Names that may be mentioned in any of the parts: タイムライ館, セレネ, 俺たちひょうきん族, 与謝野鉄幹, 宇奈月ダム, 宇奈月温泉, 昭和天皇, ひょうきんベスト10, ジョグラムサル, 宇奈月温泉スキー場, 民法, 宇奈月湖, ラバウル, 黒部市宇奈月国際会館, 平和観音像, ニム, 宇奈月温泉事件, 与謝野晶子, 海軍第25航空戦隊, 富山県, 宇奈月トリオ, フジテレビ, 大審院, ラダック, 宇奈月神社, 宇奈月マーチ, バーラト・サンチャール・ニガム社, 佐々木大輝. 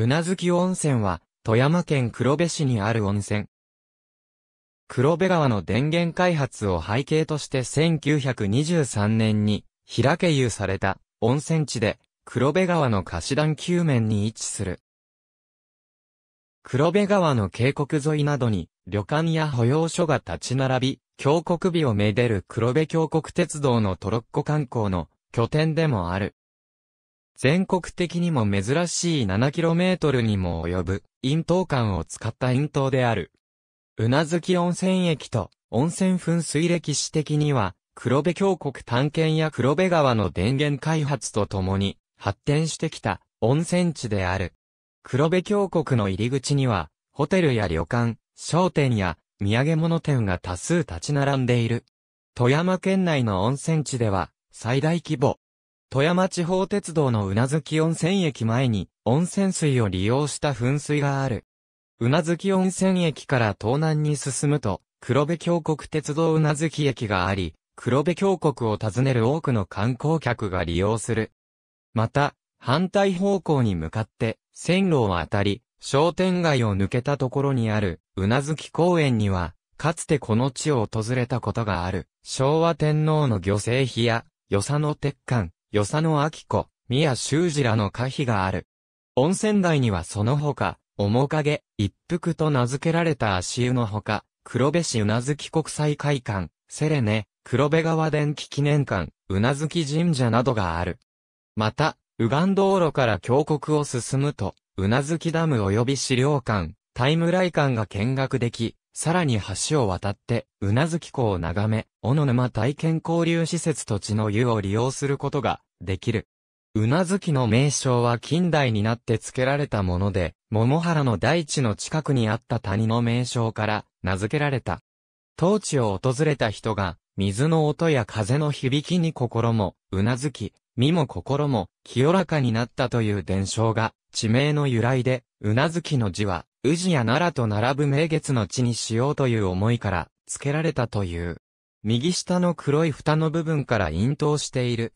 宇奈月温泉は、富山県黒部市にある温泉。黒部川の電源開発を背景として1923年に、平家湯された温泉地で、黒部川の河岸段丘面に位置する。黒部川の渓谷沿いなどに、旅館や保養所が立ち並び、峡谷美をめでる黒部峡谷鉄道のトロッコ観光の拠点でもある。全国的にも珍しい 7km にも及ぶ、引導管を使った引導である。宇奈月温泉駅と温泉噴水歴史的には、黒部峡谷探検や黒部川の電源開発とともに発展してきた温泉地である。黒部峡谷の入り口には、ホテルや旅館、商店や土産物店が多数立ち並んでいる。富山県内の温泉地では、最大規模。富山地方鉄道の宇奈月温泉駅前に温泉水を利用した噴水がある。宇奈月温泉駅から東南に進むと黒部峡谷鉄道宇奈月駅があり、黒部峡谷を訪ねる多くの観光客が利用する。また、反対方向に向かって線路を渡り、商店街を抜けたところにある宇奈月公園には、かつてこの地を訪れたことがある昭和天皇の御成碑や与謝野鉄幹、与謝野晶子、宮修二らの歌碑がある。温泉街にはその他、面影、一服と名付けられた足湯のほか、黒部市宇奈月国際会館、セレネ、黒部川電気記念館、宇奈月神社などがある。また、右岸道路から峡谷を進むと、宇奈月ダム及び資料館、タイムライ館が見学でき、さらに橋を渡って、宇奈月湖を眺め、小野沼体験交流施設と地の湯を利用することができる。宇奈月の名称は近代になって付けられたもので、桃原の大地の近くにあった谷の名称から名付けられた。当地を訪れた人が、水の音や風の響きに心も、宇奈月、身も心も、清らかになったという伝承が、地名の由来で、宇奈月の字は、宇治や奈良と並ぶ名月の地にしようという思いから、付けられたという。右下の黒い蓋の部分から引導している。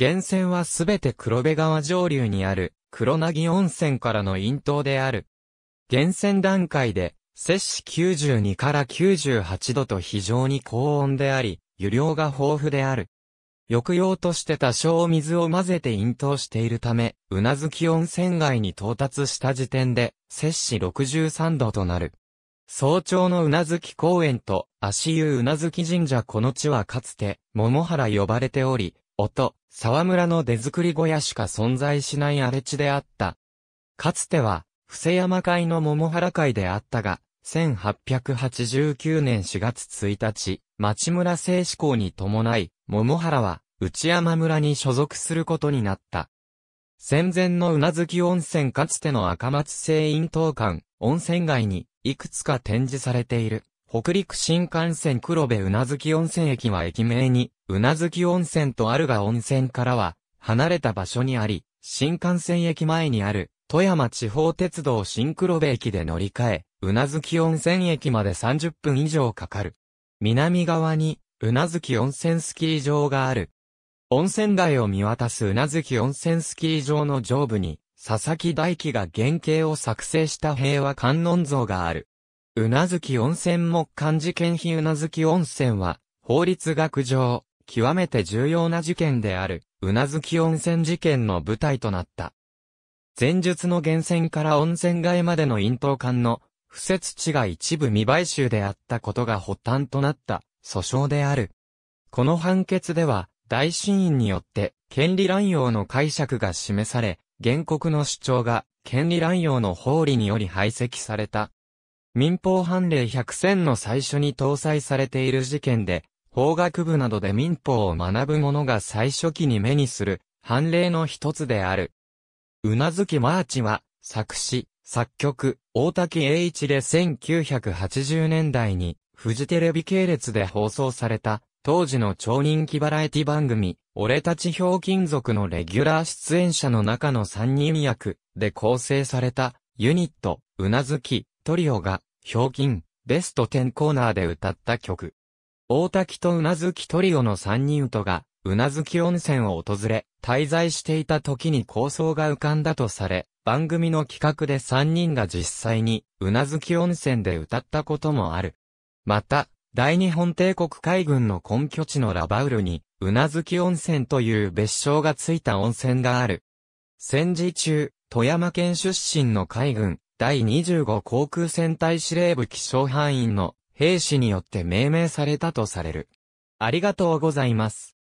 源泉はすべて黒部川上流にある、黒薙温泉からの引導である。源泉段階で、摂氏92から98度と非常に高温であり、湯量が豊富である。浴用として多少水を混ぜて引導しているため、宇奈月温泉街に到達した時点で、摂氏63度となる。早朝の宇奈月公園と足湯宇奈月神社この地はかつて、桃原呼ばれており、音、沢村の出作り小屋しか存在しない荒れ地であった。かつては、布施山会の桃原会であったが、1889年4月1日、町村制施行に伴い、桃原は、内山村に所属することになった。戦前の宇奈月温泉かつての赤松製引導館、温泉街に、いくつか展示されている。北陸新幹線黒部宇奈月温泉駅は駅名に、宇奈月温泉とあるが温泉からは、離れた場所にあり、新幹線駅前にある、富山地方鉄道新黒部駅で乗り換え、宇奈月温泉駅まで30分以上かかる。南側に、宇奈月温泉スキー場がある。温泉街を見渡す宇奈月温泉スキー場の上部に、佐々木大輝が原型を作成した平和観音像がある。宇奈月温泉木管事件碑宇奈月温泉は、法律学上、極めて重要な事件である、宇奈月温泉事件の舞台となった。前述の源泉から温泉街までの引導管の、敷設地が一部未買収であったことが発端となった。訴訟である。この判決では、大審院によって、権利乱用の解釈が示され、原告の主張が、権利乱用の法理により排斥された。民法判例100の最初に搭載されている事件で、法学部などで民法を学ぶ者が最初期に目にする、判例の一つである。宇奈月マーチは、作詞、作曲、大滝詠一で1980年代に、フジテレビ系列で放送された、当時の超人気バラエティ番組、俺たちひょうきん族のレギュラー出演者の中の3人役で構成された、ユニット、宇奈月、トリオが、ひょうきん、ベスト10コーナーで歌った曲。大滝と宇奈月トリオの3人とが、宇奈月温泉を訪れ、滞在していた時に構想が浮かんだとされ、番組の企画で3人が実際に宇奈月温泉で歌ったこともある。また、大日本帝国海軍の根拠地のラバウルに宇奈月温泉という別称がついた温泉がある。戦時中、富山県出身の海軍第25航空戦隊司令部気象班員の兵士によって命名されたとされる。ありがとうございます。